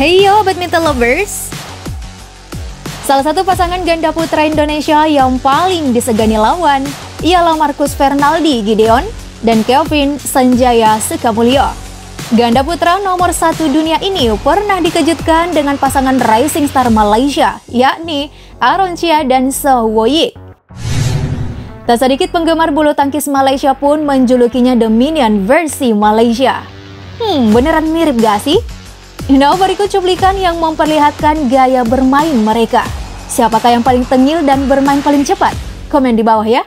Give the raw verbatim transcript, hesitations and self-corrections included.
Heyo badminton lovers! Salah satu pasangan ganda putra Indonesia yang paling disegani lawan ialah Marcus Fernaldi Gideon dan Kevin Sanjaya Sukamuljo. Ganda putra nomor satu dunia ini pernah dikejutkan dengan pasangan rising star Malaysia, yakni Aaron Chia dan Soh Wooi Yik. Tak sedikit penggemar bulu tangkis Malaysia pun menjulukinya The Minion versi Malaysia. Hmm, beneran mirip gak sih? Nah, berikut cuplikan yang memperlihatkan gaya bermain mereka. Siapakah yang paling tengil dan bermain paling cepat? Komen di bawah ya.